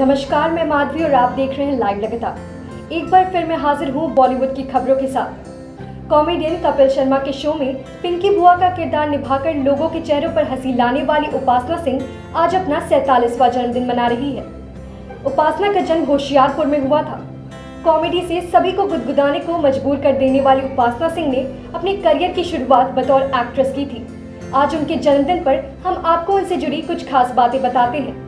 नमस्कार, मैं माधवी और आप देख रहे हैं लाइव लगातार। एक बार फिर मैं हाजिर हूँ बॉलीवुड की खबरों के साथ। कॉमेडियन कपिल शर्मा के शो में पिंकी बुआ का किरदार निभाकर लोगों के चेहरों पर हंसी लाने वाली उपासना सिंह आज अपना 47वां जन्मदिन मना रही है। उपासना का जन्म होशियारपुर में हुआ था। कॉमेडी से सभी को गुदगुदाने को मजबूर कर देने वाली उपासना सिंह ने अपने करियर की शुरुआत बतौर एक्ट्रेस की थी। आज उनके जन्मदिन पर हम आपको उनसे जुड़ी कुछ खास बातें बताते हैं।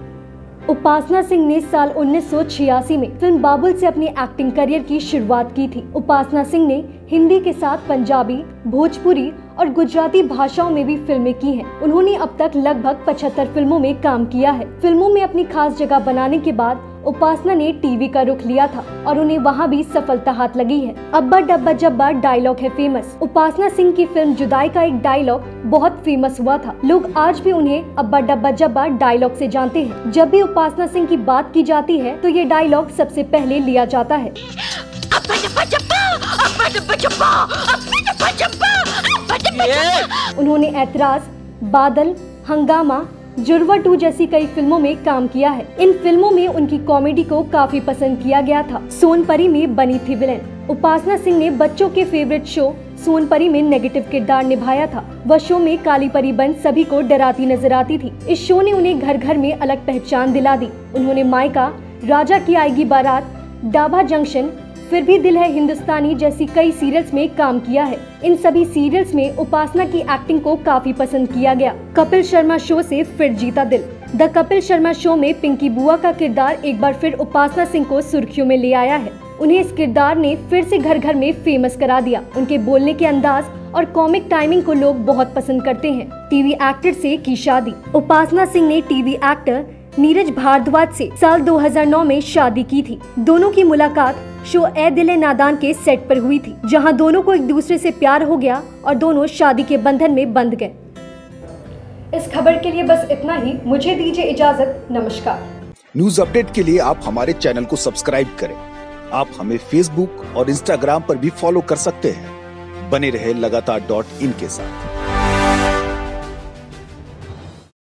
उपासना सिंह ने साल 1986 में फिल्म बाबुल से अपनी एक्टिंग करियर की शुरुआत की थी। उपासना सिंह ने हिंदी के साथ पंजाबी, भोजपुरी और गुजराती भाषाओं में भी फिल्में की हैं। उन्होंने अब तक लगभग 75 फिल्मों में काम किया है। फिल्मों में अपनी खास जगह बनाने के बाद उपासना ने टीवी का रुख लिया था और उन्हें वहाँ भी सफलता हाथ लगी है। अब्बा डब्बा जब्बा डायलॉग है फेमस। उपासना सिंह की फिल्म जुदाई का एक डायलॉग बहुत फेमस हुआ था। लोग आज भी उन्हें अब्बा डब्बा जब्बा डायलॉग से जानते हैं। जब भी उपासना सिंह की बात की जाती है तो ये डायलॉग सबसे पहले लिया जाता है। अब्बा डब्बा जब्बा, अब्बा डब्बा जब्बा, अब्बा डब्बा जब्बा, अब्बा डब्बा जब्बा। उन्होंने एतराज, बादल, हंगामा, जुड़वा 2 जैसी कई फिल्मों में काम किया है। इन फिल्मों में उनकी कॉमेडी को काफी पसंद किया गया था। सोनपरी में बनी थी विलेन। उपासना सिंह ने बच्चों के फेवरेट शो सोनपरी में नेगेटिव किरदार निभाया था। वह शो में काली परी बन सभी को डराती नजर आती थी। इस शो ने उन्हें घर घर में अलग पहचान दिला दी। उन्होंने मायका, राजा की आएगी बारात, ढाबा जंक्शन, फिर भी दिल है हिंदुस्तानी जैसी कई सीरियल्स में काम किया है। इन सभी सीरियल्स में उपासना की एक्टिंग को काफी पसंद किया गया। कपिल शर्मा शो से फिर जीता दिल। द कपिल शर्मा शो में पिंकी बुआ का किरदार एक बार फिर उपासना सिंह को सुर्खियों में ले आया है। उन्हें इस किरदार ने फिर से घर घर में फेमस करा दिया। उनके बोलने के अंदाज और कॉमिक टाइमिंग को लोग बहुत पसंद करते हैं। टीवी एक्टर से की शादी। उपासना सिंह ने टीवी एक्टर नीरज भार्दवाज से साल 2009 में शादी की थी। दोनों की मुलाकात शो ए दिले नादान के सेट पर हुई थी, जहां दोनों को एक दूसरे से प्यार हो गया और दोनों शादी के बंधन में बंध गए। इस खबर के लिए बस इतना ही। मुझे दीजिए इजाजत। नमस्कार। न्यूज अपडेट के लिए आप हमारे चैनल को सब्सक्राइब करें। आप हमें फेसबुक और इंस्टाग्राम पर भी फॉलो कर सकते हैं। बने रहे लगातार.in के साथ।